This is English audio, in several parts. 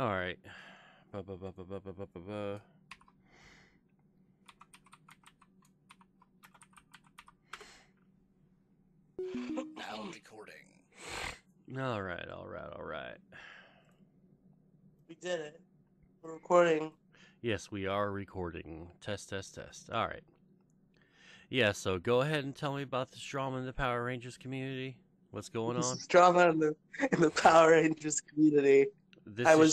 All right. Now recording. All right, all right, all right. We did it. We're recording. Yes, we are recording. Test, test, test. All right. Yeah, so go ahead and tell me about this drama in the Power Rangers community. What's going on? This drama in the Power Rangers community. I've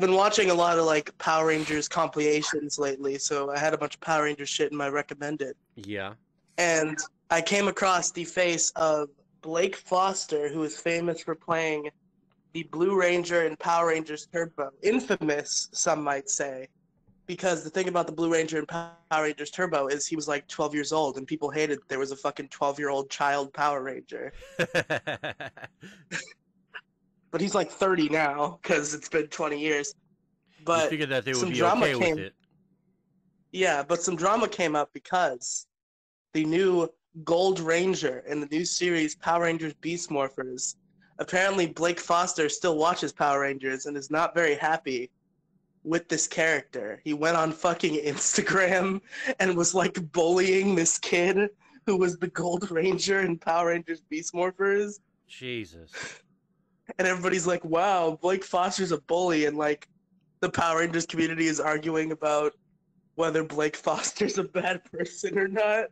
been watching a lot of like Power Rangers compilations lately, so I had a bunch of Power Rangers shit in my recommended. Yeah. And I came across the face of Blake Foster, who is famous for playing the Blue Ranger in Power Rangers Turbo. Infamous, some might say, because the thing about the Blue Ranger in Power Rangers Turbo is he was like 12 years old, and people hated there was a fucking 12-year-old child Power Ranger. But he's like 30 now, because it's been 20 years. But you figured that they would be okay with it. Yeah, but some drama came up because the new Gold Ranger in the new series Power Rangers Beast Morphers, apparently Blake Foster still watches Power Rangers and is not very happy with this character. He went on fucking Instagram and was like bullying this kid who was the Gold Ranger in Power Rangers Beast Morphers. Jesus. And everybody's like, wow, Blake Foster's a bully. And, like, the Power Rangers community is arguing about whether Blake Foster's a bad person or not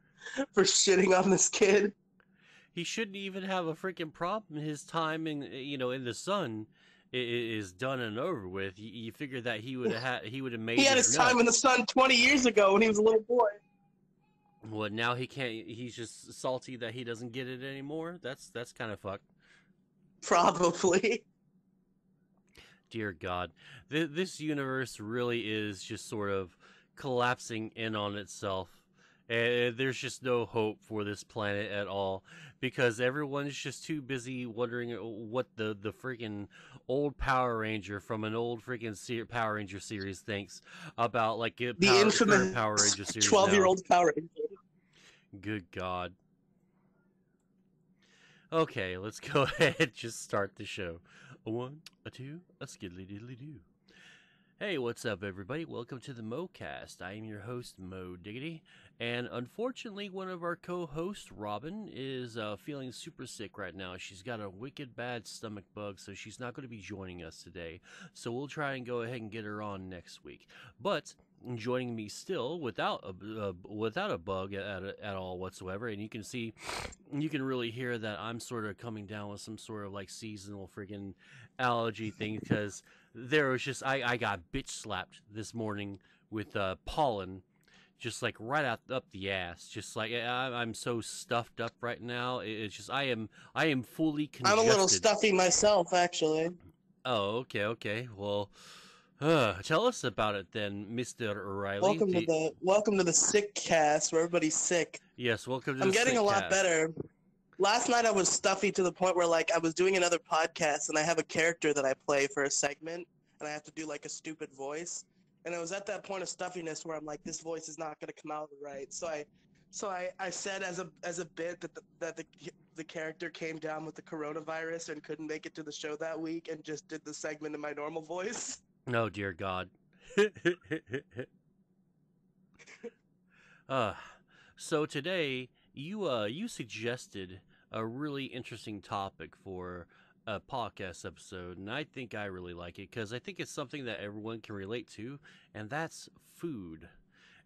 for shitting on this kid. He shouldn't even have a freaking problem. His time in the sun is done and over with. You figure that he would have made He had his time in the sun 20 years ago when he was a little boy. Well, now he can't. He's just salty that he doesn't get it anymore. That's kind of fucked. Probably. Dear God. This universe really is just sort of collapsing in on itself. And there's just no hope for this planet at all, because everyone's just too busy wondering what the freaking old Power Ranger from an old freaking Power Ranger series thinks about, like, the infamous Power Ranger series 12-year-old Power Ranger. Good God. Okay, let's go ahead and just start the show. A one, a two, a skiddly-diddly-doo. Hey, what's up, everybody? Welcome to the MoeCast. I am your host, moediggity, and unfortunately, one of our co-hosts, Robin, is feeling super sick right now. She's got a wicked bad stomach bug, so she's not going to be joining us today. So we'll try and go ahead and get her on next week. But joining me still without a bug at all whatsoever, and you can really hear that I'm sort of coming down with some sort of like seasonal freaking allergy thing, because there was just I got bitch slapped this morning with pollen, just like right out up the ass. Just like I'm so stuffed up right now. It's just I am fully congested. I'm a little stuffy myself, actually. Oh, okay. Well. Tell us about it then, Mr. Riley. Welcome to the sick cast, where everybody's sick. Yes, welcome to the sick cast. I'm getting a lot better. Last night I was stuffy to the point where, like, I was doing another podcast and I have a character that I play for a segment and I have to do like a stupid voice. And I was at that point of stuffiness where I'm like, this voice is not going to come out right. So I said as a bit that the character came down with the coronavirus and couldn't make it to the show that week, and just did the segment in my normal voice. No, dear God. So today you suggested a really interesting topic for a podcast episode, and I think I really like it because I think it's something that everyone can relate to, and that's food.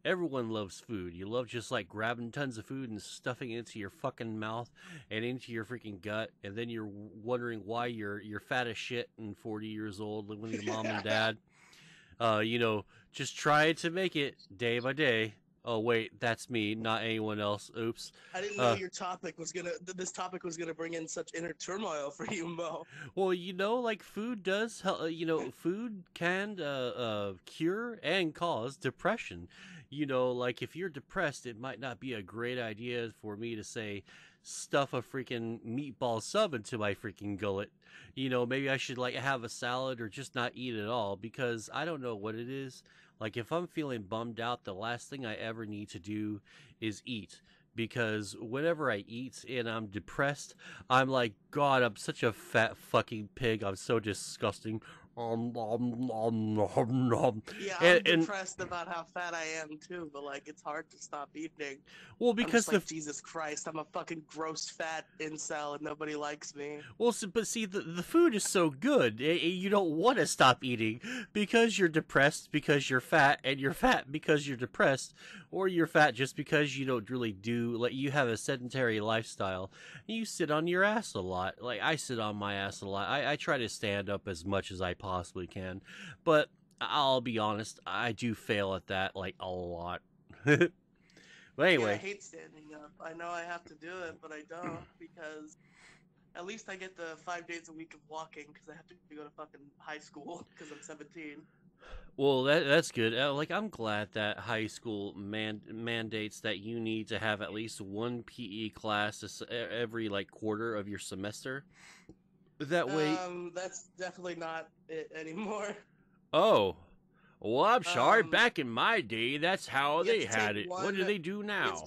Everyone loves food. You love just like grabbing tons of food and stuffing it into your fucking mouth and into your freaking gut, and then you're wondering why you're fat as shit and 40 years old living with your mom and dad. Just trying to make it day by day. Oh wait, that's me, not anyone else. Oops. I didn't know this topic was gonna bring in such inner turmoil for you, Mo. Well, like food does help. Food can cure and cause depression. Like if you're depressed, it might not be a great idea for me to say stuff a freaking meatball sub into my freaking gullet. Maybe I should like have a salad or just not eat at all, because I don't know what it is. Like, if I'm feeling bummed out, the last thing I ever need to do is eat. because whenever I eat and I'm depressed, I'm like, God, I'm such a fat fucking pig. I'm so disgusting. Yeah, I'm depressed about how fat I am too, but like it's hard to stop eating. Well, because Jesus Christ, I'm a fucking gross fat incel and nobody likes me. Well, so, but see, the food is so good, you don't want to stop eating because you're depressed because you're fat, and you're fat because you're depressed, or you're fat just because you don't really do, like, you have a sedentary lifestyle. You sit on your ass a lot. Like, I sit on my ass a lot. I try to stand up as much as I possibly can, but I'll be honest, I do fail at that, like, a lot. But anyway, yeah, I hate standing up. I know I have to do it, but I don't, because at least I get the 5 days a week of walking, because I have to go to fucking high school because I'm 17. Well, that's good. Like, I'm glad that high school mandates that you need to have at least one PE class every, like, quarter of your semester. That way, that's definitely not it anymore. Oh, well, I'm sorry. Back in my day, that's how they had it. What do they do now?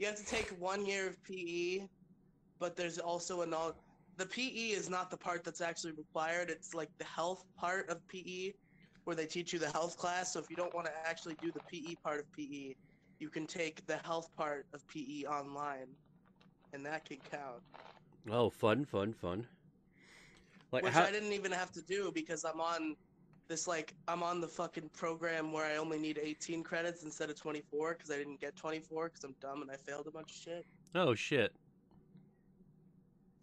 You have to take 1 year of PE, but there's also the PE is not the part that's actually required. It's like the health part of PE, where they teach you the health class. So if you don't want to actually do the PE part of PE, you can take the health part of PE online, and that can count. Oh, fun. Like, which I didn't even have to do, because I'm on this, like, I'm on the fucking program where I only need 18 credits instead of 24, because I didn't get 24, because I'm dumb and I failed a bunch of shit. Oh, shit.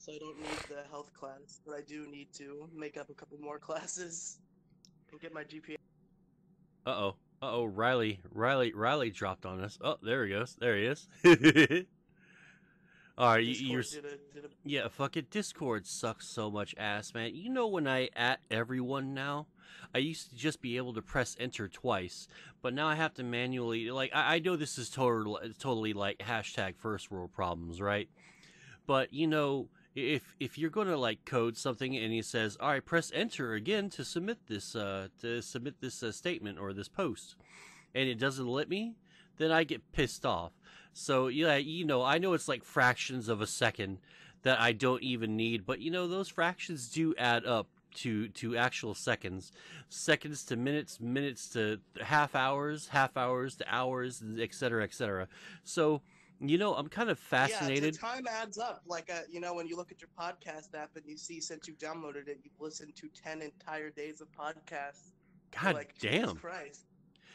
So I don't need the health class, but I do need to make up a couple more classes and get my GPA. Uh-oh, Riley dropped on us. Oh, there he goes. There he is. All right, yeah, fuck it. Discord sucks so much ass, man. You know, when I at everyone now, I used to just be able to press enter twice, but now I have to manually, like, I know this is totally like hashtag first world problems, right? But, you know, if you're gonna, like, code something and he says, all right, press enter again to submit this statement or this post, and it doesn't let me, then I get pissed off. So, yeah, you know, I know it's like fractions of a second that I don't even need, but, you know, those fractions do add up to actual seconds. Seconds to minutes, minutes to half hours to hours, et cetera, et cetera. So, you know, I'm kind of fascinated. Yeah, time adds up. Like, you know, when you look at your podcast app and you see, since you've downloaded it, you've listened to 10 entire days of podcasts. God, like, damn. Jesus Christ.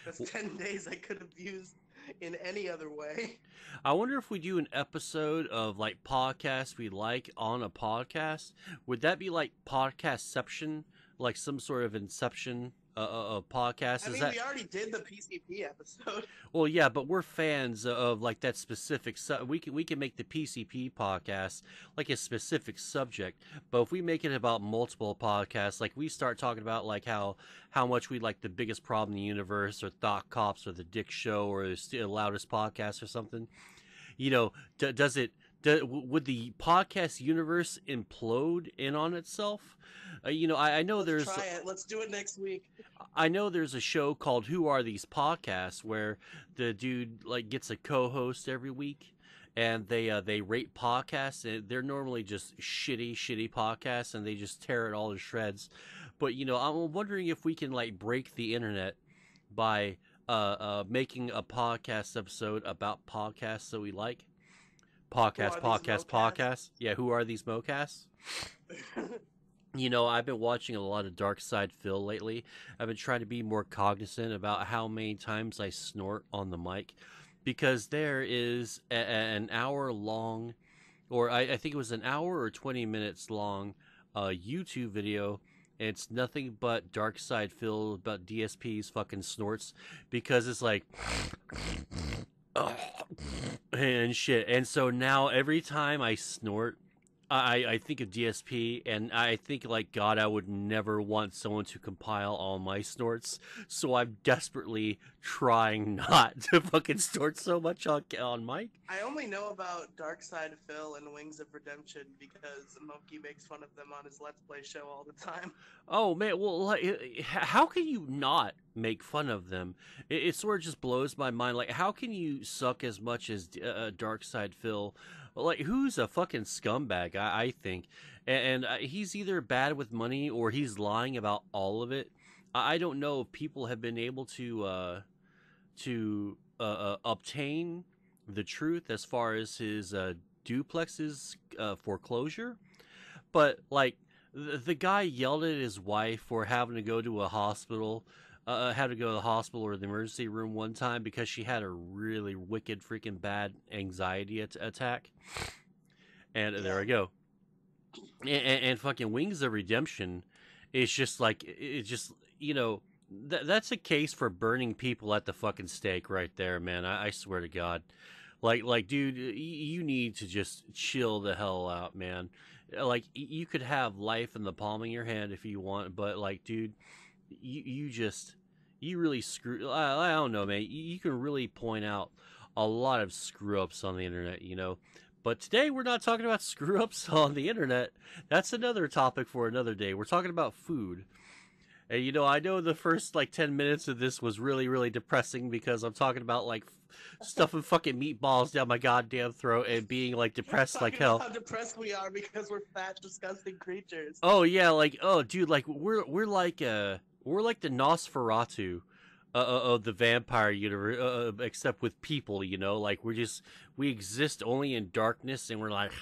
That's 10 days I could have used in any other way. I wonder if we do an episode of, like, podcasts we like on a podcast. Would that be like podcastception? Like some sort of inception of podcasts? I mean, we already did the PCP episode. Well, yeah, but we're fans of, like, that specific we can make the PCP podcast like a specific subject, but if we make it about multiple podcasts, like, we start talking about, like, how much we like The Biggest Problem in the Universe, or Thought Cops, or The Dick Show, or The Loudest Podcast, or something, you know, would the podcast universe implode in on itself? You know, I know there's... Let's try it. Let's do it next week. I know there's a show called Who Are These Podcasts, where the dude, like, gets a co-host every week, and they rate podcasts. And they're normally just shitty podcasts, and they just tear it all to shreds. But, you know, I'm wondering if we can, like, break the internet by making a podcast episode about podcasts that we like. Podcast. Yeah, Who Are These MoeCasts? You know, I've been watching a lot of Dark Side Phil lately. I've been trying to be more cognizant about how many times I snort on the mic, because there is an hour long, or I think it was an hour or 20 minutes long YouTube video. It's nothing but Dark Side Phil about DSP's fucking snorts, because it's like... and shit. And so now every time I snort, I think of DSP, and I think, like, God, I would never want someone to compile all my snorts, so I'm desperately trying not to fucking snort so much on mic. I only know about Dark Side Phil and Wings of Redemption because Monkey makes fun of them on his Let's Play show all the time. Oh, man. Well, how can you not make fun of them? It sort of just blows my mind. Like, how can you suck as much as Dark Side Phil? Like, who's a fucking scumbag, I think. And he's either bad with money or he's lying about all of it. I don't know if people have been able to obtain the truth as far as his duplex's foreclosure, but like the guy yelled at his wife for having to go to a hospital, or the emergency room one time because she had a really wicked freaking bad anxiety attack. And there I go. And fucking Wings of Redemption is just like, it's just, you know. That's a case for burning people at the fucking stake right there, man. I swear to God. Like, dude, you need to just chill the hell out, man. Like, you could have life in the palm of your hand if you want, but, like, dude, you really screw... I don't know, man. You can really point out a lot of screw-ups on the internet, you know? But today we're not talking about screw-ups on the internet. That's another topic for another day. We're talking about food. And, you know, I know the first, like, 10 minutes of this was really, really depressing because I'm talking about, like, stuffing fucking meatballs down my goddamn throat and being, like, depressed like hell. How depressed we are because we're fat, disgusting creatures. Oh, yeah, like, oh, dude, like, we're like the Nosferatu of the vampire universe, except with people, you know? Like, we exist only in darkness, and we're like...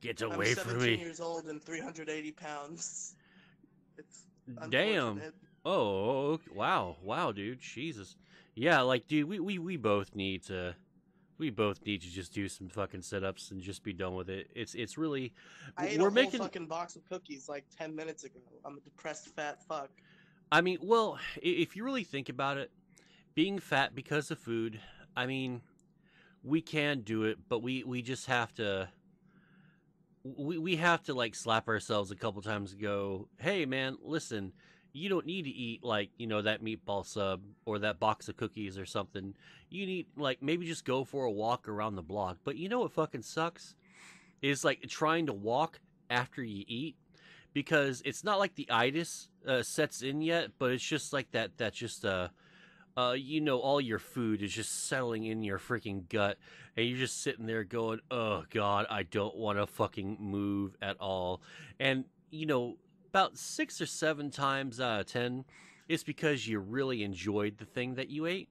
Get away from me. I'm 17 years old and 380 pounds. It's damn. Oh, wow. Wow, dude. Jesus. Yeah, like, dude, we both need to just do some fucking sit-ups and just be done with it. It's really I ate a whole fucking box of cookies like 10 minutes ago. I'm a depressed fat fuck. I mean, well, if you really think about it, being fat because of food, I mean, we can do it, but we just have to we have to like slap ourselves a couple times and go, hey man, listen, you don't need to eat like, you know, that meatball sub or that box of cookies or something. You need, like, maybe just go for a walk around the block. But you know what fucking sucks is like trying to walk after you eat, because it's not like the itis sets in yet, but it's just like that you know, all your food is just settling in your freaking gut, and you're just sitting there going, oh God, I don't want to fucking move at all. And, you know, about 6 or 7 times out of 10, it's because you really enjoyed the thing that you ate.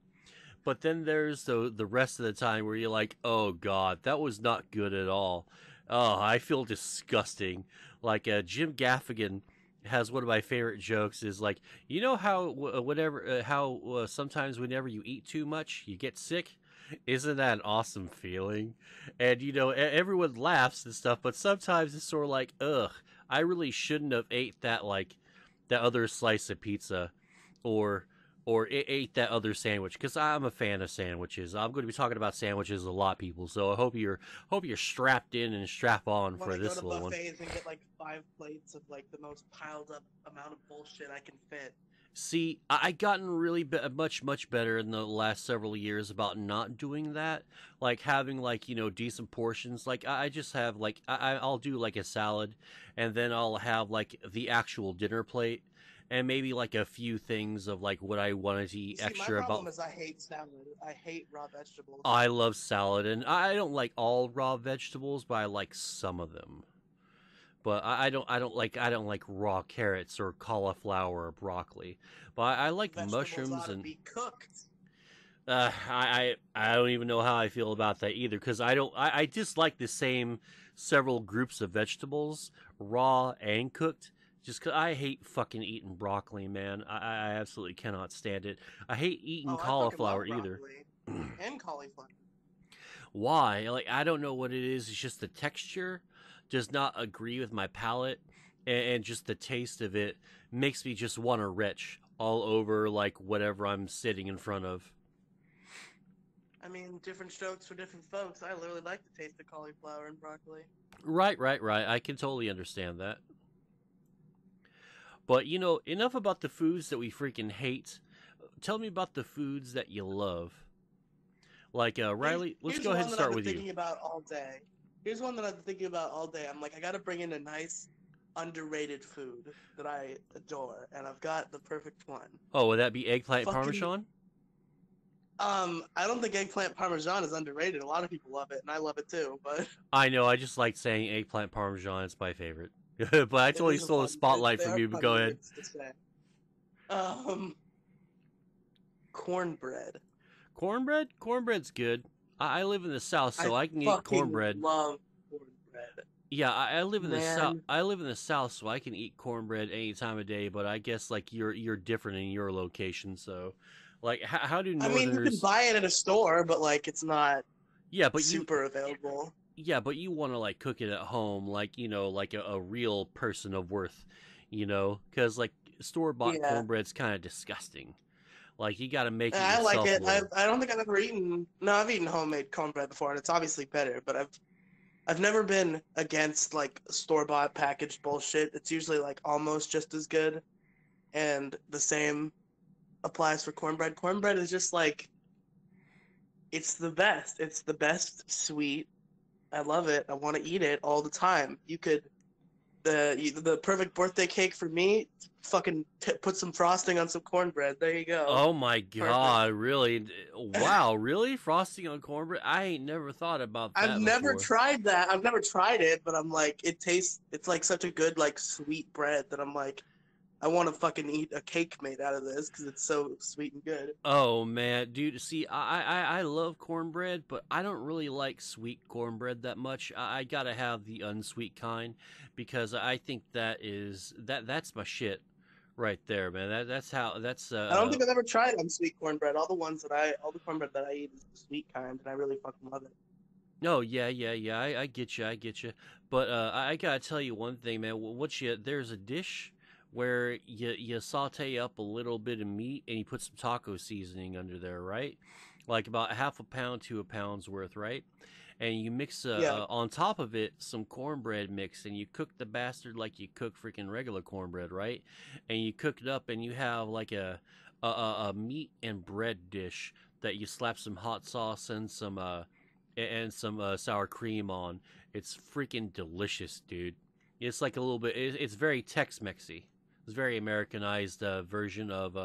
But then there's the rest of the time where you're like, oh God, that was not good at all. Oh, I feel disgusting. Like Jim Gaffigan has one of my favorite jokes is like, you know how sometimes whenever you eat too much you get sick? Isn't that an awesome feeling? And you know, everyone laughs and stuff, but sometimes it's sort of like, ugh, I really shouldn't have ate that, like, that other slice of pizza or ate that other sandwich, because I'm a fan of sandwiches. I'm going to be talking about sandwiches a lot, people. So I hope you're strapped in and strap on for this little one. I'm going to go to buffets and get like 5 plates of like the most piled up amount of bullshit I can fit. See, I've gotten really much better in the last several years about not doing that. Like having, like, you know, decent portions. Like I just have like I'll do like a salad, and then I'll have like the actual dinner plate. And maybe like a few things of like what I wanted to eat extra. See, my problem is I hate salad. I hate raw vegetables. I love salad, and I don't like all raw vegetables, but I like some of them. But I don't like raw carrots or cauliflower or broccoli. But I like mushrooms ought to be cooked. I don't even know how I feel about that either, because I dislike the same several groups of vegetables, raw and cooked. Just because I hate fucking eating broccoli, man. I absolutely cannot stand it. I hate eating cauliflower either. And cauliflower. Why? Like, I don't know what it is. It's just the texture does not agree with my palate. And just the taste of it makes me just want to retch all over, like, whatever I'm sitting in front of. I mean, different strokes for different folks. I literally like the taste of cauliflower and broccoli. Right. I can totally understand that. But, you know, enough about the foods that we freaking hate. Tell me about the foods that you love. Like Riley, let's go ahead and start with you. Here's one that I've been thinking about all day. I'm like, I got to bring in a nice, underrated food that I adore, and I've got the perfect one. Oh, would that be eggplant parmesan? I don't think eggplant parmesan is underrated. A lot of people love it, and I love it too. But I know, I just like saying eggplant parmesan. It's my favorite. But I totally stole the spotlight from you. But go ahead. Cornbread. Cornbread? Cornbread's good. I live in the South, so I can eat cornbread. I love cornbread. Yeah, I live in the South. I live in the South, so I can eat cornbread any time of day. But I guess like you're different in your location. So, like, how do Northerners? I mean, you can buy it at a store, but like it's not. Yeah, but super available. Yeah, but you want to like cook it at home, like you know, like a real person of worth, you know, because like store-bought cornbread's kind of disgusting. Like you got to make it yourself. I like it. I don't think I've ever eaten. No, I've eaten homemade cornbread before, and it's obviously better. But I've never been against like store-bought packaged bullshit. It's usually like almost just as good, and the same applies for cornbread. Cornbread is just like it's the best. It's the best sweet. I love it. I want to eat it all the time. You could. The perfect birthday cake for me, fucking put some frosting on some cornbread. There you go. Oh my god, perfect. Really? Wow, really? Frosting on cornbread? I ain't never thought about that. I've never tried it, but I'm like, it's like such a good, like, sweet bread that I'm like, I want to fucking eat a cake made out of this because it's so sweet and good. Oh man, dude, see, I love cornbread, but I don't really like sweet cornbread that much. I gotta have the unsweet kind because I think that's my shit right there, man. I don't think I've ever tried unsweet cornbread. All the cornbread that I eat is the sweet kind, and I really fucking love it. No, yeah. I get you. But I gotta tell you one thing, man. There's a dish where you saute up a little bit of meat and you put some taco seasoning under there, right? Like about half a pound to a pound's worth, right? And you mix on top of it some cornbread mix and you cook the bastard like you cook freaking regular cornbread, right? And you cook it up and you have like a meat and bread dish that you slap some hot sauce and some sour cream on. It's freaking delicious, dude. It's like a little bit. It's very Tex-Mexy. It's very Americanized version of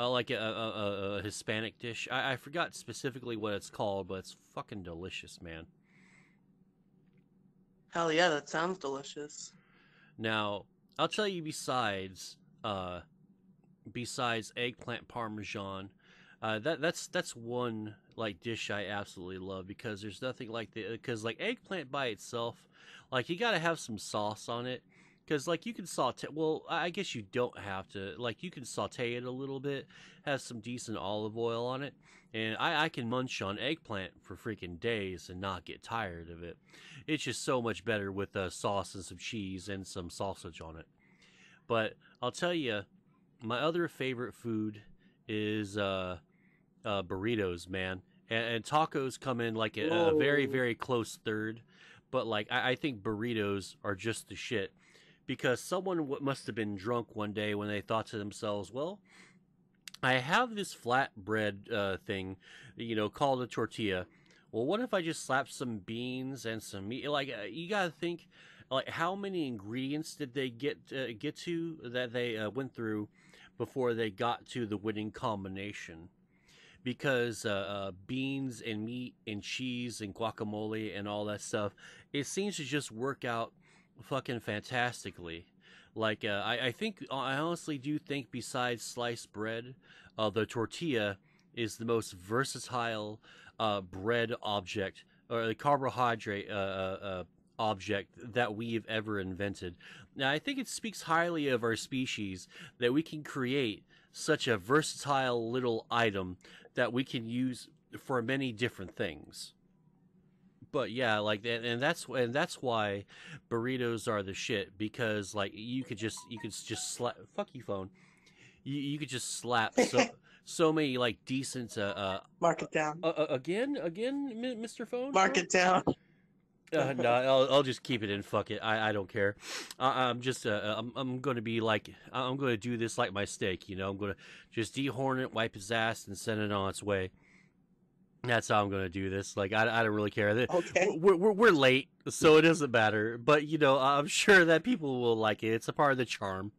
like a Hispanic dish. I forgot specifically what it's called, but it's fucking delicious, man. Hell yeah, that sounds delicious. Now, I'll tell you besides eggplant parmesan, that's one like dish I absolutely love because there's nothing like the because like eggplant by itself, like you gotta have some sauce on it. Because, like, you can saute... Well, I guess you don't have to. Like, you can saute it a little bit, have some decent olive oil on it, and I can munch on eggplant for freaking days and not get tired of it. It's just so much better with sauce and some cheese and some sausage on it. But I'll tell you, my other favorite food is burritos, man. And tacos come in, like, a very, very close third. But, like, I think burritos are just the shit. Because someone must have been drunk one day when they thought to themselves, well, I have this flatbread thing, you know, called a tortilla. Well, what if I just slap some beans and some meat? Like, you got to think, like, how many ingredients did they get to that they went through before they got to the winning combination? Because beans and meat and cheese and guacamole and all that stuff, it seems to just work out fucking fantastically. Like I honestly do think besides sliced bread, the tortilla is the most versatile bread object or the carbohydrate object that we've ever invented. Now I think it speaks highly of our species that we can create such a versatile little item that we can use for many different things. But yeah, like and that's why burritos are the shit because like you could just slap fuck you phone, you could just slap so many like decent mark it down again Mr. Phone mark it down. No, I'll just keep it in. Fuck it, I don't care. I'm gonna be like I'm gonna do this like my steak, you know. I'm gonna just dehorn it, wipe his ass, and send it on its way. That's how I'm going to do this. Like, I don't really care. Okay. We're late, so it doesn't matter. But, you know, I'm sure that people will like it. It's a part of the charm.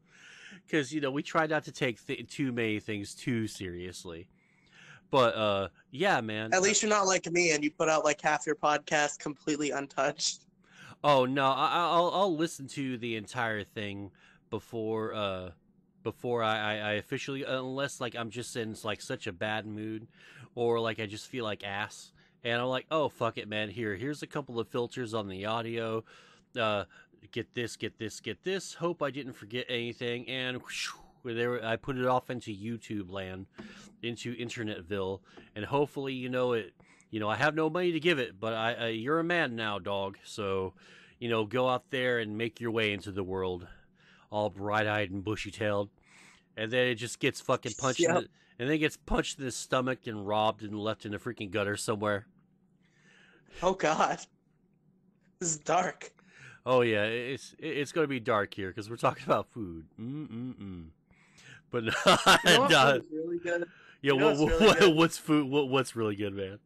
Because, you know, we try not to take too many things too seriously. But, yeah, man. At least you're not like me and you put out, like, half your podcast completely untouched. Oh, no. I'll listen to the entire thing before before I officially, unless like I'm just in like such a bad mood, or like I just feel like ass, and I'm like, oh fuck it, man, here's a couple of filters on the audio, get this, hope I didn't forget anything, and whoosh, there I put it off into YouTube land, into Internetville, and hopefully I have no money to give it, but I you're a man now, dog, so go out there and make your way into the world. All bright-eyed and bushy-tailed, and then it just gets fucking punched, yep. Punched in the stomach and robbed and left in a freaking gutter somewhere. Oh God, this is dark. Oh yeah, it's gonna be dark here because we're talking about food. But what's really good? Yeah, what's food? What's really good, man?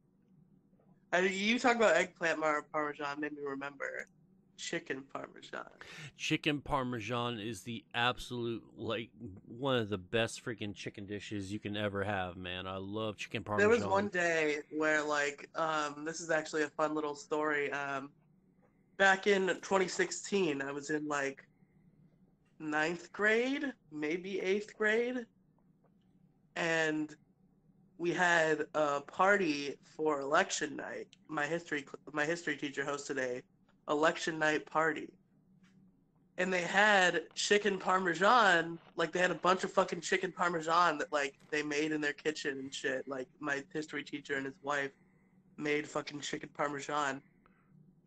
You talk about eggplant parmesan made me remember. Chicken parmesan. Chicken parmesan is the absolute, like, one of the best freaking chicken dishes you can ever have, man. I love chicken parmesan. There was one day where, like, this is actually a fun little story. Back in 2016, I was in, like, 9th grade, maybe 8th grade. And we had a party for election night. My history teacher hosted a election night party, and they had chicken parmesan. Like, they had a bunch of fucking chicken parmesan that, like, they made in their kitchen and shit. Like, my history teacher and his wife made fucking chicken parmesan,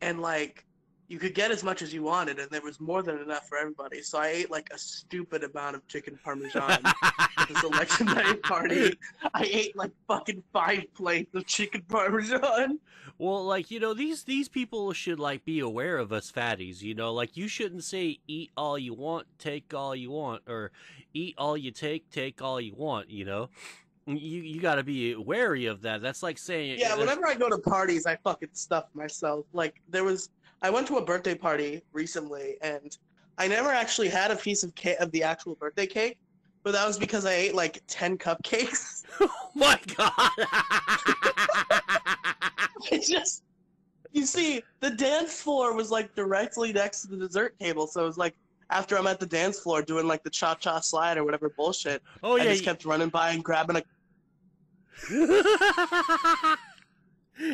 and, like, you could get as much as you wanted, and there was more than enough for everybody. So I ate, like, a stupid amount of chicken parmesan at this election night party. I ate, like, fucking 5 plates of chicken parmesan. Well, like, these people should, like, be aware of us fatties, Like, you shouldn't say eat all you want, take all you want, or eat all you take, take all you want, You gotta be wary of that. That's like saying... Yeah, whenever I go to parties, I fucking stuff myself. Like, I went to a birthday party recently, and I never actually had a piece of the actual birthday cake, but that was because I ate, like, 10 cupcakes. Oh, my God! You see, the dance floor was, like, directly next to the dessert table, so it was, like, after I'm at the dance floor doing, like, the cha-cha slide or whatever bullshit, oh, yeah, I just kept running by and grabbing a...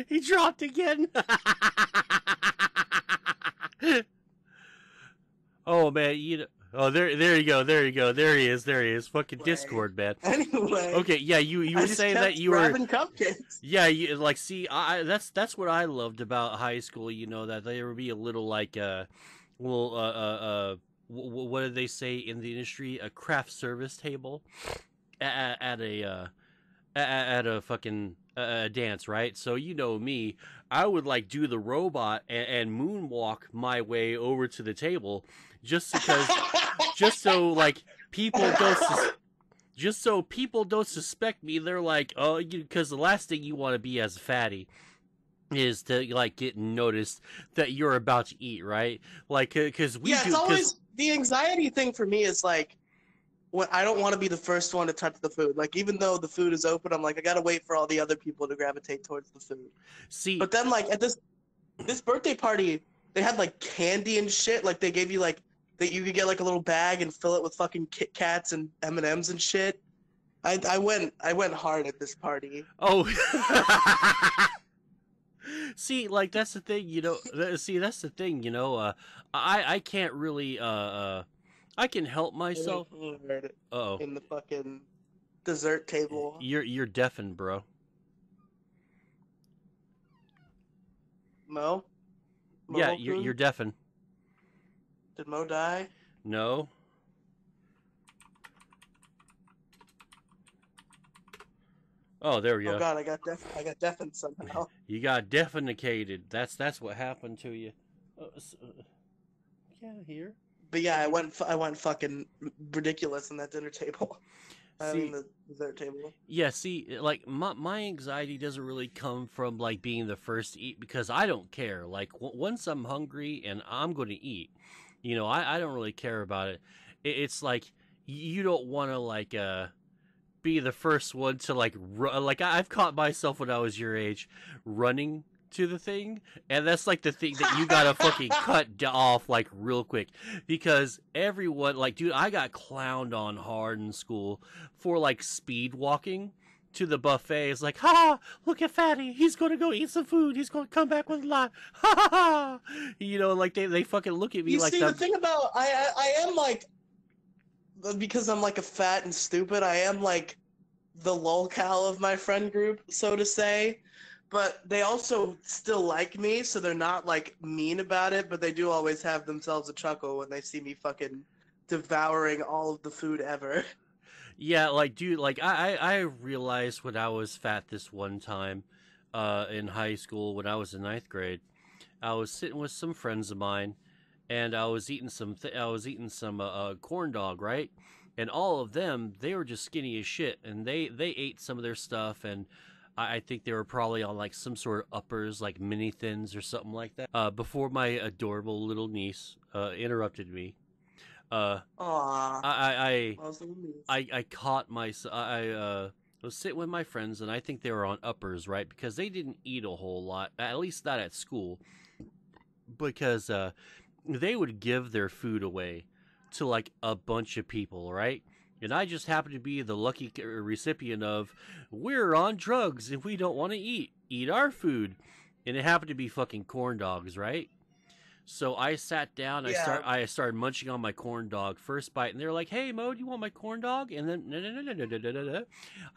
He dropped again! Oh man, oh there you go, there he is, fucking anyway. Discord, man. Anyway, okay, yeah, you were saying that you were cupcakes. Yeah, you, like, see, that's what I loved about high school, that there would be a little, like, what did they say in the industry? A craft service table at a fucking dance, right? So me, I would, like, do the robot and moonwalk my way over to the table, just so like people don't suspect me. They're like, oh, because the last thing you want to be as a fatty is to, like, get noticed that you're about to eat, right? Like, because it's always the anxiety thing for me is like, I don't want to be the first one to touch the food. Like, even though the food is open, I'm like, I gotta wait for all the other people to gravitate towards the food. See, but then, like, at this birthday party, they had, like, candy and shit. Like, they gave you, like, that you could get, like, a little bag and fill it with fucking Kit Kats and M&Ms and shit. I went hard at this party. Oh. See, like, that's the thing, I can't really I can help myself. Uh-oh. In the fucking dessert table. You're deafened, bro. Mo? Mo, yeah, you're deafened. Did Mo die? No. Oh, there we go. Oh God, I got deafened somehow. You got deafenicated. That's what happened to you. But yeah, I went fucking ridiculous on that dinner table. Having the dessert table. Yeah, see, like, my anxiety doesn't really come from, like, being the first to eat, because I don't care. Like, once I'm hungry and I'm going to eat, you know, I don't really care about it. It's like, you don't want to, like, be the first one to, like, I've caught myself when I was your age running to the thing, and that's like the thing that you gotta fucking cut off like real quick, because everyone, like, dude, I got clowned on hard in school for like speed walking to the buffet. It's like, ha, look at Fatty, he's gonna go eat some food, he's gonna come back with a lot, ha ha ha, you know, like they fucking look at me. You like, see, the thing about I am like, because I'm like a fat and stupid, I am like the lolcow of my friend group, so to say. But they also still like me, so they're not, like, mean about it, but they do always have themselves a chuckle when they see me fucking devouring all of the food ever. Yeah, like, dude, like, I realized when I was fat this one time in high school, when I was in 9th grade, I was sitting with some friends of mine, and I was eating some, corn dog, right? And all of them, they were just skinny as shit, and they ate some of their stuff, and I think they were probably on, like, some sort of uppers, like mini thins or something like that. Before my adorable little niece interrupted me, I caught myself. I was sitting with my friends, and I think they were on uppers, right? Because they didn't eat a whole lot, at least not at school, because they would give their food away to, like, a bunch of people, right? And I just happen to be the lucky recipient of, we're on drugs and we don't want to eat our food. And it happened to be fucking corn dogs, right? So I sat down, yeah. I started munching on my corn dog, first bite, and they were like, hey, Mo, do you want my corn dog? And then, no.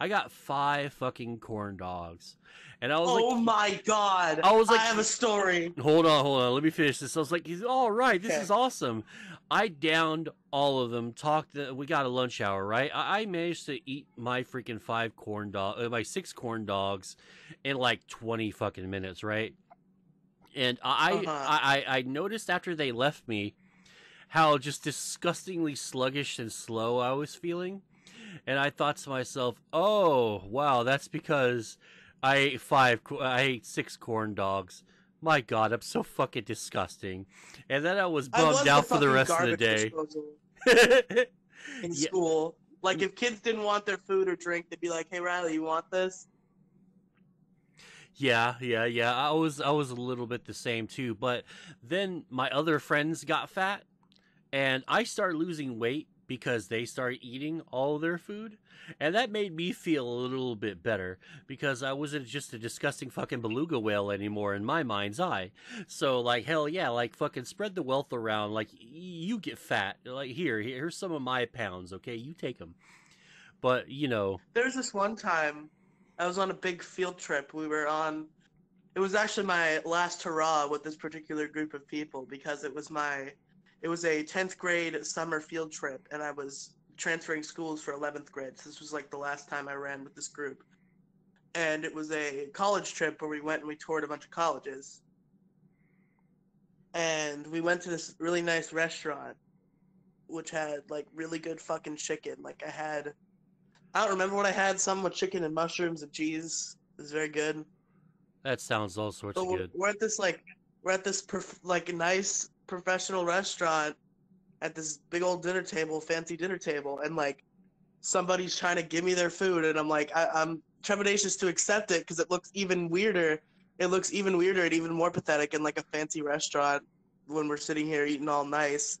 I got 5 fucking corn dogs. And I was like, oh my God, I was like, I have a story. Hold on, let me finish this. I was like, all right, this is awesome. I downed all of them, we got a lunch hour, right? I managed to eat my freaking 6 corn dogs in like 20 fucking minutes, right? And I noticed after they left me how just disgustingly sluggish and slow I was feeling. And I thought to myself, oh, wow, that's because I ate 6 corn dogs. My God, I'm so fucking disgusting. And then I was bummed out for the rest of the day. In school. Like, if kids didn't want their food or drink, they'd be like, hey, Riley, you want this? Yeah. I was a little bit the same too, but then my other friends got fat and I started losing weight because they started eating all their food, and that made me feel a little bit better because I wasn't just a disgusting fucking beluga whale anymore in my mind's eye. So, like, hell yeah, like, fucking spread the wealth around. Like, you get fat, like, here's some of my pounds, okay? You take them. But, you know, there's this one time I was on a big field trip. It was actually my last hurrah with this particular group of people, because it was a 10th grade summer field trip, and I was transferring schools for 11th grade. So this was like the last time I ran with this group. And it was a college trip where we went and we toured a bunch of colleges. And we went to this really nice restaurant, which had like really good fucking chicken. Like, I don't remember what I had. Some with chicken and mushrooms and cheese. It was very good. That sounds all sorts of good. We're at this nice professional restaurant at this big old dinner table, fancy dinner table, and like somebody's trying to give me their food, and I'm like, I'm trepidatious to accept it because it looks even weirder. It looks even weirder and even more pathetic in like a fancy restaurant when we're sitting here eating all nice.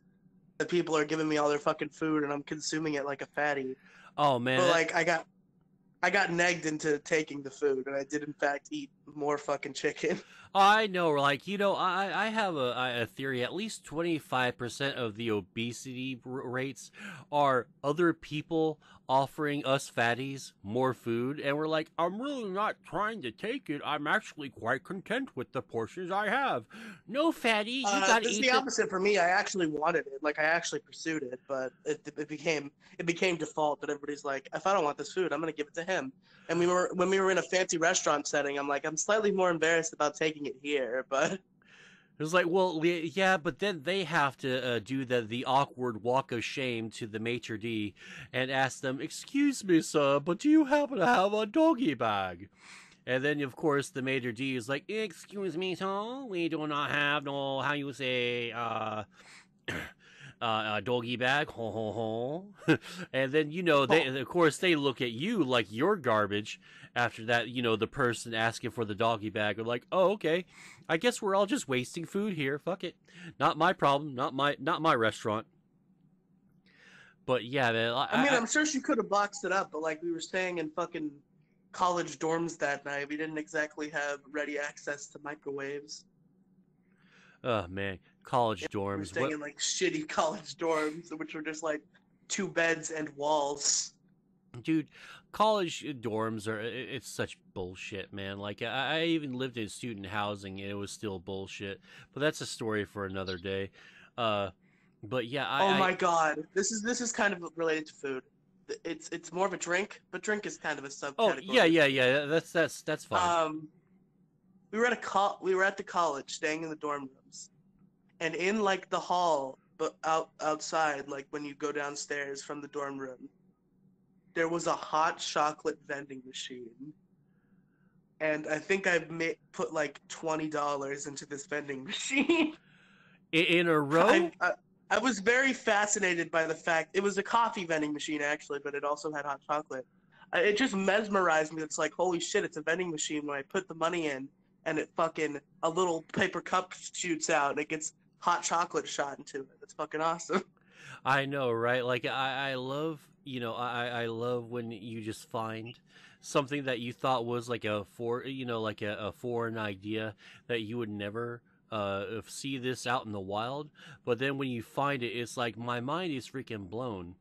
The people are giving me all their fucking food, and I'm consuming it like a fatty. Oh man! But like, I got negged into taking the food, and I did in fact eat more fucking chicken. I know, like, you know, I have a theory. At least 25% of the obesity rates are other people offering us fatties more food, and we're like, I'm really not trying to take it. I'm actually quite content with the portions I have. No, fatty, you gotta eat. It's the opposite for me. I actually wanted it. Like, I actually pursued it, but it became default that everybody's like, if I don't want this food, I'm gonna give it to him. And when we were in a fancy restaurant setting, I'm like, I'm slightly more embarrassed about taking it here, but It was like, well, yeah, but then they have to do the awkward walk of shame to the maitre d' and ask them, "Excuse me, sir, but do you happen to have a doggy bag?" And then, of course, the maitre d' is like, "Excuse me, sir, we do not have no, how you say, a doggy bag, ho ho ho." And then, you know, they, of course, they look at you like you're garbage after that, you know, the person asking for the doggy bag are like, "Oh, okay, I guess we're all just wasting food here. Fuck it. Not my problem. Not my restaurant." But yeah, man, I mean, I'm sure she could have boxed it up, but like, we were staying in fucking college dorms that night. We didn't exactly have ready access to microwaves. Oh man, college dorms. We're staying in like shitty college dorms, which were just like two beds and walls. Dude, college dorms it's such bullshit, man. Like, I even lived in student housing and it was still bullshit. But that's a story for another day. But yeah, oh my god, this is kind of related to food. It's more of a drink, but drink is kind of a subcategory. Oh yeah. That's fine. We were at the college, staying in the dorm rooms, and in like the hall, but outside, like when you go downstairs from the dorm room, there was a hot chocolate vending machine, and I think I put like $20 into this vending machine in a row. I was very fascinated by the fact it was a coffee vending machine actually, but it also had hot chocolate. It just mesmerized me. It's like, holy shit, it's a vending machine. When I put the money in, and it fucking, a little paper cup shoots out, and it gets hot chocolate shot into it. That's fucking awesome. I know, right? Like, I love, you know, I love when you just find something that you thought was like a foreign idea that you would never see this out in the wild. But then when you find it, it's like, my mind is freaking blown.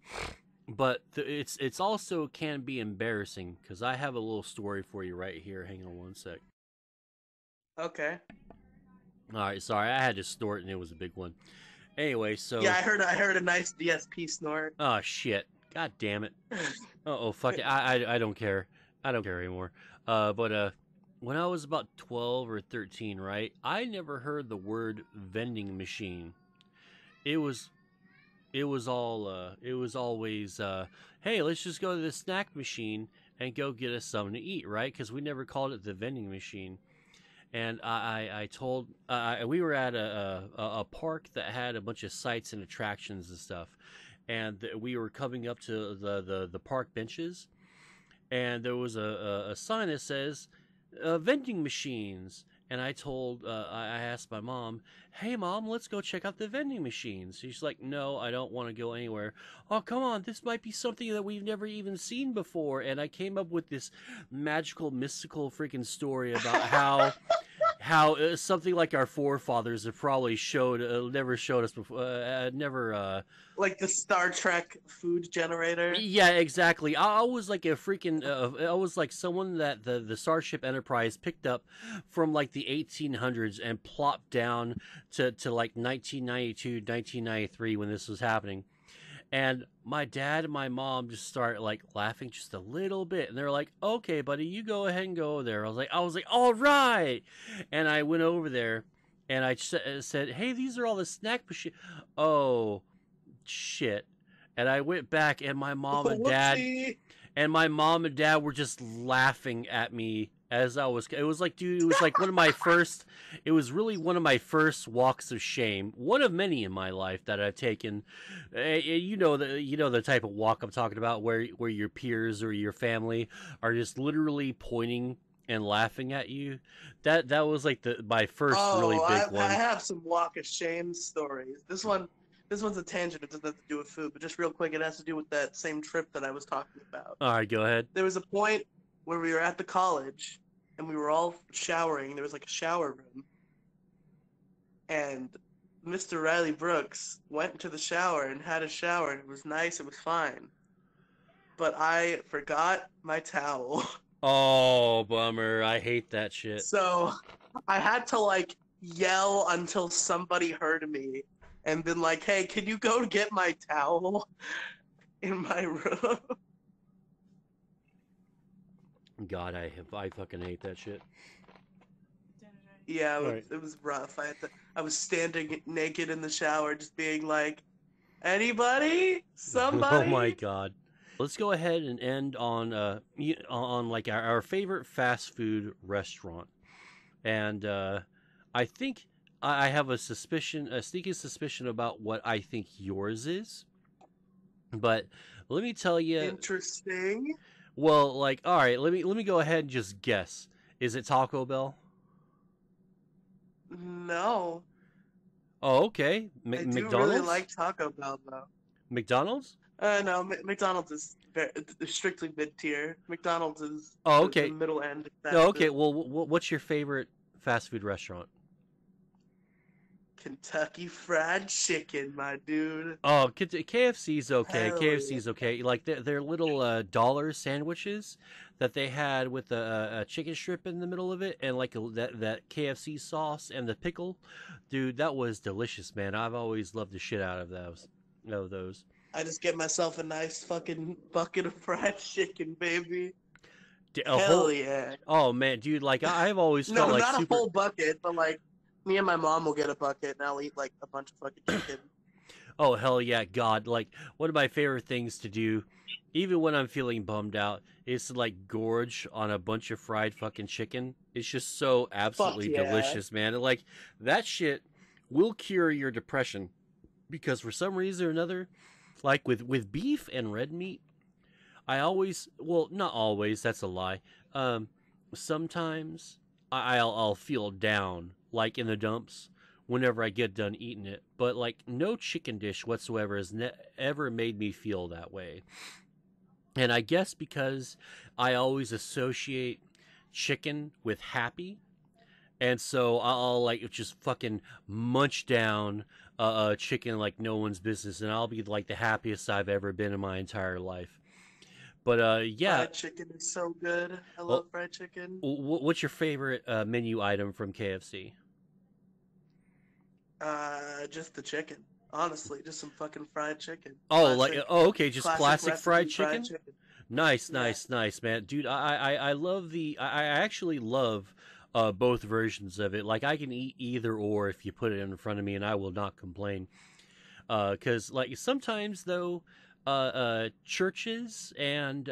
But it's also can be embarrassing, because I have a little story for you right here. Hang on one sec. Okay. All right, sorry, I had to snort and it was a big one. Anyway, so yeah, I heard a nice DSP snort. Oh shit! God damn it! Oh fuck it! I don't care. I don't care anymore. But when I was about 12 or 13, right, I never heard the word vending machine. It was always hey, let's just go to the snack machine and go get us something to eat, right? Because we never called it the vending machine. And we were at a park that had a bunch of sights and attractions and stuff, and we were coming up to the park benches, and there was a sign that says vending machines. And I asked my mom, "Hey mom, let's go check out the vending machines." She's like, "No, I don't want to go anywhere." "Oh, come on, this might be something that we've never even seen before." And I came up with this magical, mystical freaking story about how something like our forefathers have probably never showed us before, like the Star Trek food generator. Yeah, exactly. I was like I was like someone that the Starship Enterprise picked up from like the 1800s and plopped down to like 1992, 1993 when this was happening. And my dad and my mom just start like laughing just a little bit, and they're like, "Okay, buddy, you go ahead and go over there." I was like, "All right." And I went over there, and I said, "Hey, these are all the snack machine." Oh, shit! And I went back, and my mom and dad were just laughing at me as I was. It was like, dude, it was like it was really one of my first walks of shame, one of many in my life that I've taken. You know the type of walk I'm talking about, where your peers or your family are just literally pointing and laughing at you. That was like my first really big one. I have some walk of shame stories. This one's a tangent. It doesn't have to do with food, but just real quick, it has to do with that same trip that I was talking about. All right, go ahead. There was a point where we were at the college, and we were all showering. There was like a shower room. And Mr. Riley Brooks went into the shower and had a shower, and it was nice, it was fine. But I forgot my towel. Oh, bummer. I hate that shit. So I had to like yell until somebody heard me, and then like, "Hey, can you go get my towel in my room?" God, I fucking hate that shit. Yeah, it was rough. I was standing naked in the shower, just being like, anybody? Somebody? Oh my god. Let's go ahead and end on our favorite fast food restaurant. And I think I have a sneaking suspicion about what I think yours is. But let me tell you. Interesting. Well, all right, let me go ahead and just guess. Is it Taco Bell? No. Oh, okay. McDonald's? I do really like Taco Bell, though. McDonald's? No, McDonald's is strictly mid-tier. McDonald's is the middle end. Oh, okay, well, what's your favorite fast food restaurant? Kentucky Fried Chicken, my dude. Oh, KFC's okay. Hell, KFC's okay. Like their little dollar sandwiches that they had with a chicken strip in the middle of it, and that KFC sauce and the pickle, dude, that was delicious, man. I've always loved the shit out of those. I just get myself a nice fucking bucket of fried chicken, baby. Hell yeah! Oh man, dude, I've always felt like not super... a whole bucket, but me and my mom will get a bucket, and I'll eat, a bunch of fucking chicken. Oh, hell yeah, God. One of my favorite things to do, even when I'm feeling bummed out, is to, gorge on a bunch of fried fucking chicken. It's just so absolutely delicious, man. And, that shit will cure your depression. Because for some reason or another, with beef and red meat, I always... Well, not always. That's a lie. Sometimes I'll feel down. In the dumps whenever I get done eating it. But no chicken dish whatsoever has ever made me feel that way. And I guess because I always associate chicken with happy. And so I'll just fucking munch down chicken like no one's business. And I'll be the happiest I've ever been in my entire life. But yeah. Fried chicken is so good. I love fried chicken. What's your favorite menu item from KFC? Just the chicken. Honestly, just some fucking fried chicken. Oh, classic, okay, just classic fried chicken? Nice, man. Dude, I love I actually love both versions of it. I can eat either or if you put it in front of me, and I will not complain. Because, sometimes, though, churches and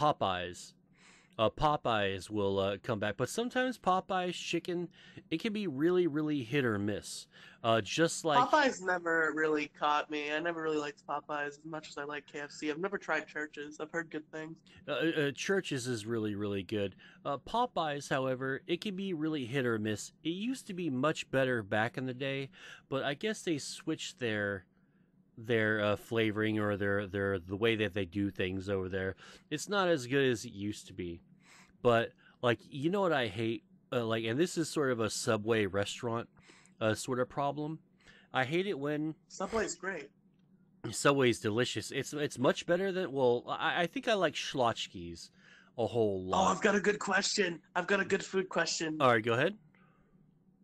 Popeyes. Popeyes will come back, but sometimes Popeyes chicken, it can be really, really hit or miss. Just like Popeyes never really caught me. I never really liked Popeyes as much as I like KFC. I've never tried Church's. I've heard good things. Church's is really, really good. Popeyes, however, it can be really hit or miss. It used to be much better back in the day, but I guess they switched their flavoring or their the way that they do things over there. It's not as good as it used to be. But you know what I hate, and this is sort of a Subway restaurant sort of problem. I hate it when Subway's great. Subway's delicious. It's much better than I think I like Schlotzsky's a whole lot. Oh, I've got a good question. I've got a good food question. All right, go ahead.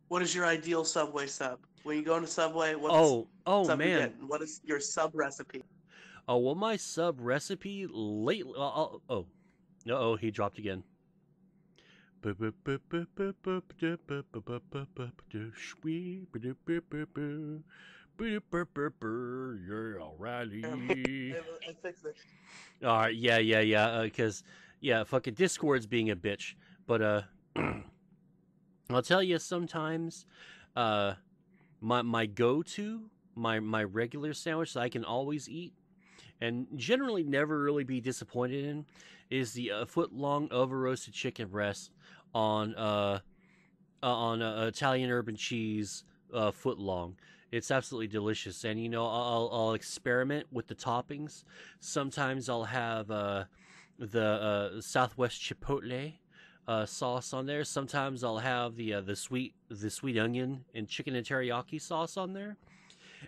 What is your ideal Subway sub? When you go into Subway, what is your sub recipe? Oh, well, my sub recipe lately. Oh, he dropped again. Yeah, Riley. I fixed it. All right, yeah, because fucking Discord's being a bitch. But I'll tell you, sometimes, my go-to, my regular sandwich that I can always eat and generally never really be disappointed in is the foot-long over-roasted chicken breast on Italian urban cheese foot-long. It's absolutely delicious, and I'll experiment with the toppings. Sometimes I'll have the Southwest Chipotle sauce on there. Sometimes I'll have the sweet onion and chicken and teriyaki sauce on there,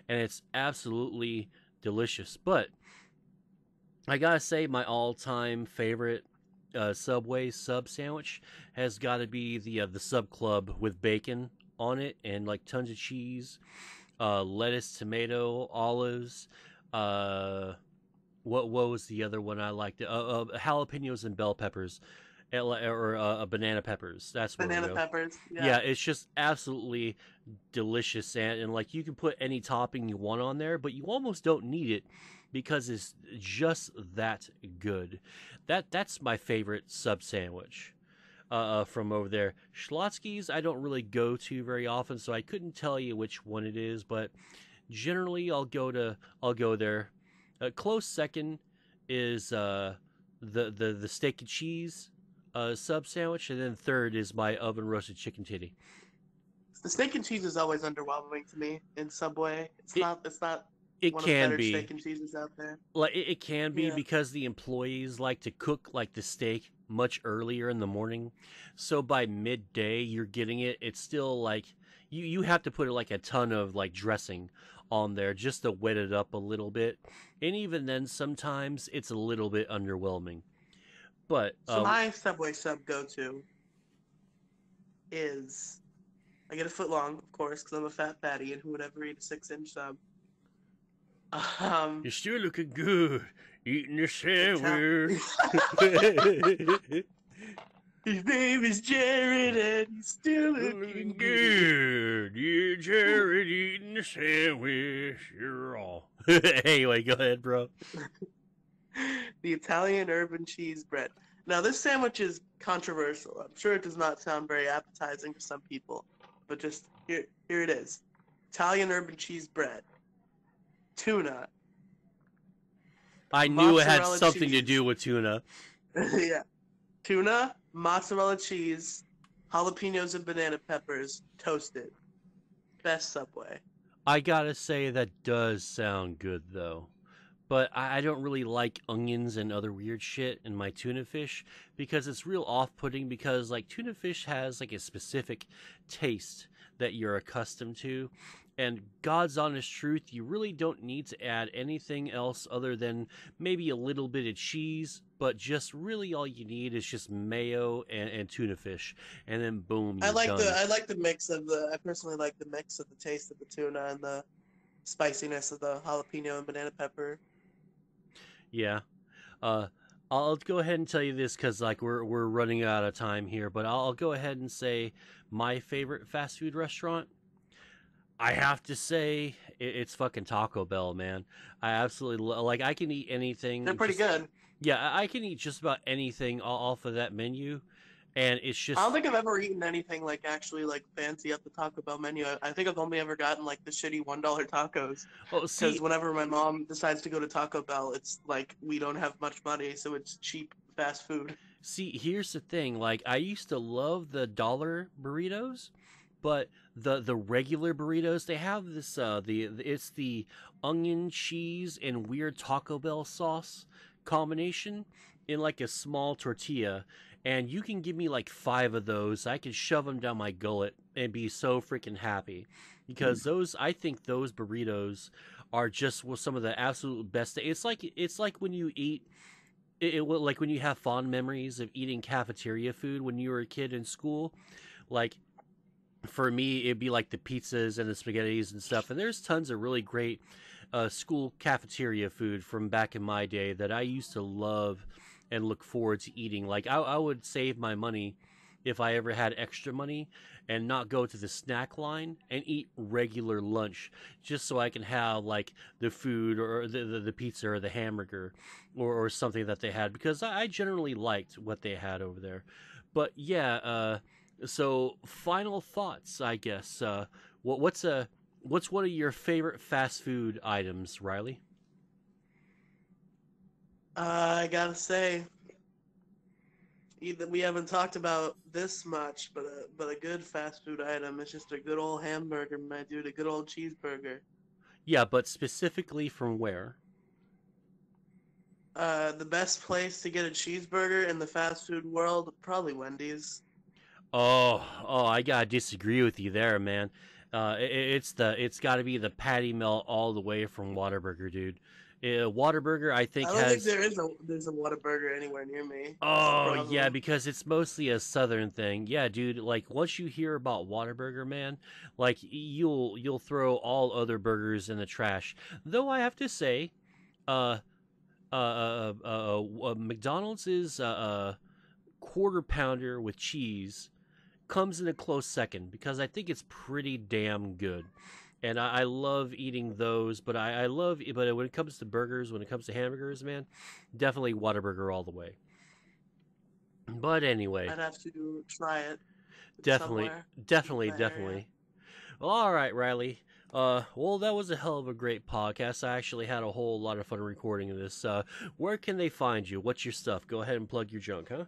and it's absolutely delicious. But I gotta say, my all-time favorite Subway sub sandwich has got to be the Sub Club with bacon on it and tons of cheese, lettuce, tomato, olives, what was the other one I liked? Jalapenos and bell peppers, or banana peppers. That's what banana peppers. Yeah, it's just absolutely delicious, and like you can put any topping you want on there, but you almost don't need it because it's just that good. That's my favorite sub sandwich. From over there. Schlotzsky's I don't really go to very often, so I couldn't tell you which one it is, but generally I'll go there. A close second is the steak and cheese sub sandwich, and then third is my oven roasted chicken titty. The steak and cheese is always underwhelming to me in Subway. It's not It one can of the better be. Steak and cheeses out there. Like it can be, yeah, because the employees like to cook like the steak much earlier in the morning, so by midday you're getting it. It's still like you have to put like a ton of like dressing on there just to wet it up a little bit, and even then sometimes it's a little bit underwhelming. But so my Subway sub go-to is I get a foot long, of course, because I'm a fat fatty, and who would ever eat a 6-inch sub? You're still looking good eating your sandwich. His name is Jared, and he's still looking good. You're Jared eating the sandwich. You're all. Anyway, go ahead, bro. The Italian urban cheese bread. Now, this sandwich is controversial. I'm sure it does not sound very appetizing to some people, but just here it is. Italian urban cheese bread. Tuna. I knew it had something to do with tuna. Yeah. Tuna, mozzarella cheese, jalapenos and banana peppers, toasted. Best Subway. I gotta say that does sound good, though. But I don't really like onions and other weird shit in my tuna fish because it's real off-putting, because, like, tuna fish has, like, a specific taste that you're accustomed to. And God's honest truth, you really don't need to add anything else other than maybe a little bit of cheese, but just really all you need is just mayo and tuna fish, and then boom, you're done. I personally like the mix of the taste of the tuna and the spiciness of the jalapeno and banana pepper. Yeah. I'll go ahead and tell you this because, like, we're running out of time here, but I'll go ahead and say my favorite fast food restaurant, I have to say it's fucking Taco Bell, man. I absolutely like. I can eat anything. They're pretty good. Yeah, I can eat just about anything off of that menu, and it's just. I don't think I've ever eaten anything like actually like fancy at the Taco Bell menu. I think I've only ever gotten like the shitty $1 tacos. Oh, see, because whenever my mom decides to go to Taco Bell, it's like we don't have much money, so it's cheap fast food. See, here's the thing. Like, I used to love the dollar burritos, but the regular burritos, they have this it's the onion, cheese, and weird Taco Bell sauce combination in like a small tortilla, and you can give me like 5 of those. I can shove them down my gullet and be so freaking happy because those, I think those burritos are just some of the absolute best. It's like when you eat. It will, like when you have fond memories of eating cafeteria food when you were a kid in school, like. For me, it'd be like the pizzas and the spaghettis and stuff. And there's tons of really great school cafeteria food from back in my day that I used to love and look forward to eating. Like, I would save my money if I ever had extra money and not go to the snack line and eat regular lunch just so I can have, like, the food or the pizza or the hamburger or something that they had. Because I generally liked what they had over there. But, yeah, so final thoughts, I guess. What's one of your favorite fast food items, Riley? I gotta say, we haven't talked about this much, but a good fast food item is just a good old hamburger, my dude, a good old cheeseburger. Yeah, but specifically from where? The best place to get a cheeseburger in the fast food world, probably Wendy's. Oh, I gotta disagree with you there, man. It's gotta be the patty melt all the way from Whataburger, dude. Whataburger, I think. I don't think there's a Whataburger anywhere near me. Oh yeah, because it's mostly a Southern thing. Yeah, dude. Like once you hear about Whataburger, man, like you'll throw all other burgers in the trash. Though I have to say, McDonald's quarter pounder with cheese comes in a close second because I think it's pretty damn good. And I love eating those, but I love, but when it comes to burgers, when it comes to hamburgers, man, definitely Whataburger all the way. But anyway, I'd have to try it. Definitely. Well, all right, Riley. Well, that was a hell of a great podcast. I actually had a whole lot of fun recording this. Where can they find you? What's your stuff? Go ahead and plug your junk, huh?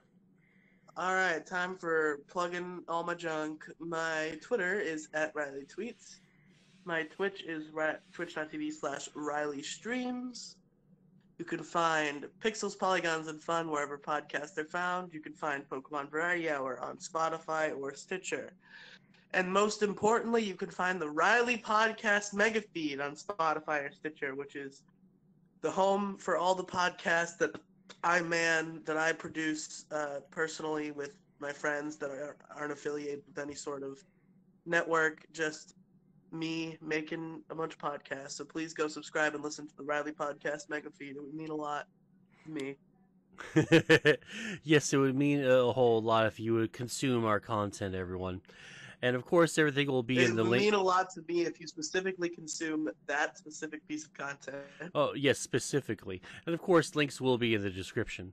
All right, time for plugging all my junk. My Twitter is @RileyTweets. My Twitch is twitch.tv/RileyStreams. You can find Pixels, Polygons, and Fun wherever podcasts are found. You can find Pokemon Variety Hour on Spotify or Stitcher. And most importantly, you can find the Riley Podcast Mega Feed on Spotify or Stitcher, which is the home for all the podcasts that I man, that I produce personally with my friends that aren't affiliated with any sort of network, just me making a bunch of podcasts. So please go subscribe and listen to the Riley Podcast Mega Feed. It would mean a lot to me. Yes, it would mean a whole lot if you would consume our content, everyone. And of course, everything will be in the link. It would mean a lot to me if you specifically consume that specific piece of content. Oh, yes, specifically. And of course, links will be in the description.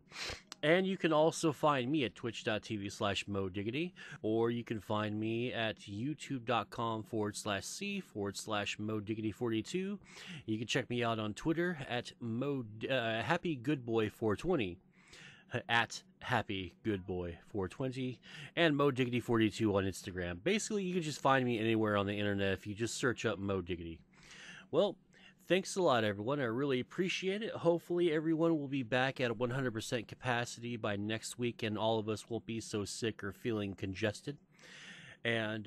And you can also find me at twitch.tv/moediggity, or you can find me at youtube.com/c/moediggity42. You can check me out on Twitter at happygoodboy420, at happygoodboy420, and moediggity42 on Instagram. Basically, you can just find me anywhere on the internet if you just search up moediggity. Well, thanks a lot, everyone. I really appreciate it. Hopefully, everyone will be back at 100% capacity by next week, and all of us won't be so sick or feeling congested. And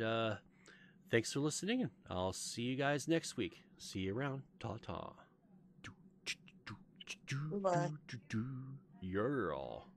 thanks for listening. I'll see you guys next week. See you around. Ta-ta. Bye-bye. Y'all.